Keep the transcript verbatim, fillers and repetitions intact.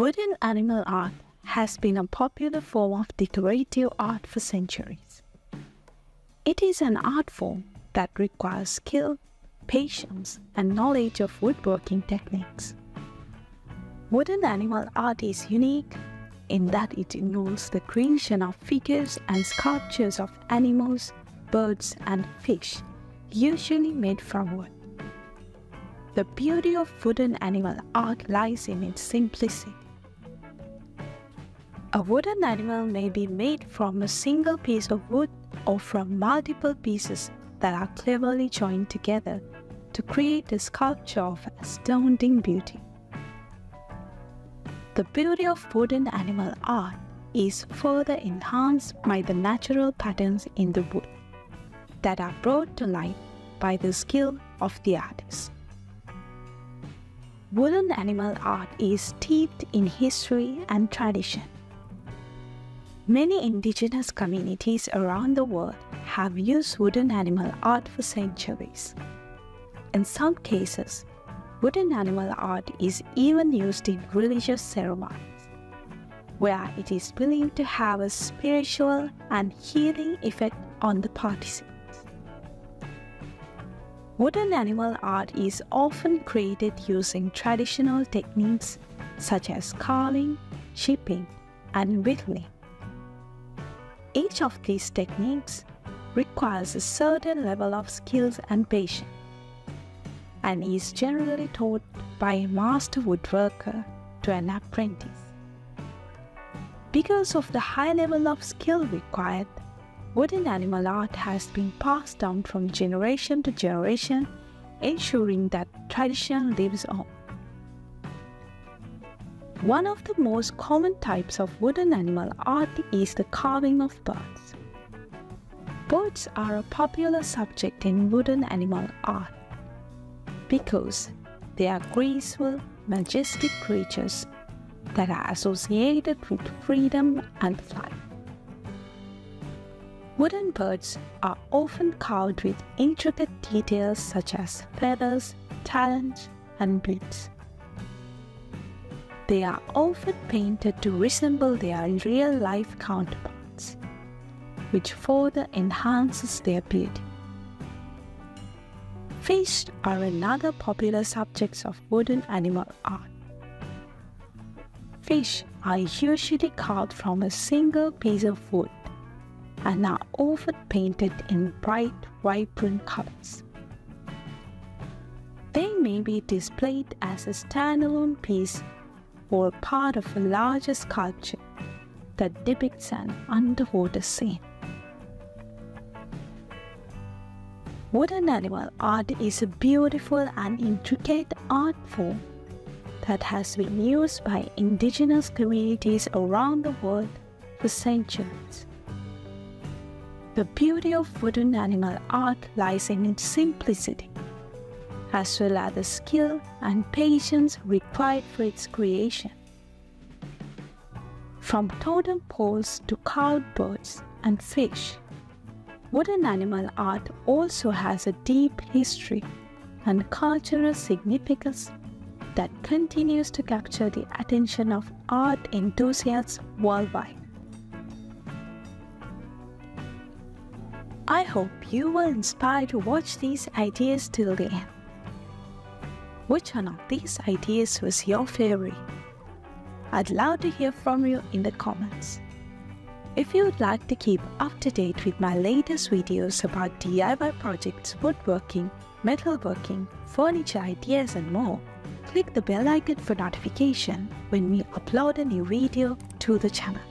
Wooden animal art has been a popular form of decorative art for centuries. It is an art form that requires skill, patience, and knowledge of woodworking techniques. Wooden animal art is unique in that it involves the creation of figures and sculptures of animals, birds, and fish, usually made from wood. The beauty of wooden animal art lies in its simplicity. A wooden animal may be made from a single piece of wood or from multiple pieces that are cleverly joined together to create a sculpture of astounding beauty. The beauty of wooden animal art is further enhanced by the natural patterns in the wood that are brought to light by the skill of the artist. Wooden animal art is steeped in history and tradition. Many indigenous communities around the world have used wooden animal art for centuries. In some cases, wooden animal art is even used in religious ceremonies, where it is believed to have a spiritual and healing effect on the participants. Wooden animal art is often created using traditional techniques such as carving, chipping, and whittling. Each of these techniques requires a certain level of skills and patience, and is generally taught by a master woodworker to an apprentice. Because of the high level of skill required, wooden animal art has been passed down from generation to generation, ensuring that tradition lives on. One of the most common types of wooden animal art is the carving of birds. Birds are a popular subject in wooden animal art because they are graceful, majestic creatures that are associated with freedom and flight. Wooden birds are often carved with intricate details such as feathers, talons, and beaks. They are often painted to resemble their real-life counterparts, which further enhances their beauty. Fish are another popular subject of wooden animal art. Fish are usually carved from a single piece of wood and are often painted in bright, vibrant colors. They may be displayed as a standalone piece or part of a larger sculpture that depicts an underwater scene. Wooden animal art is a beautiful and intricate art form that has been used by indigenous communities around the world for centuries. The beauty of wooden animal art lies in its simplicity, as well as the skill and patience required for its creation. From totem poles to carved birds and fish, wooden animal art also has a deep history and cultural significance that continues to capture the attention of art enthusiasts worldwide. I hope you were inspired to watch these ideas till the end. Which one of these ideas was your favorite? I'd love to hear from you in the comments. If you would like to keep up to date with my latest videos about D I Y projects, woodworking, metalworking, furniture ideas and more, click the bell icon for notification when we upload a new video to the channel.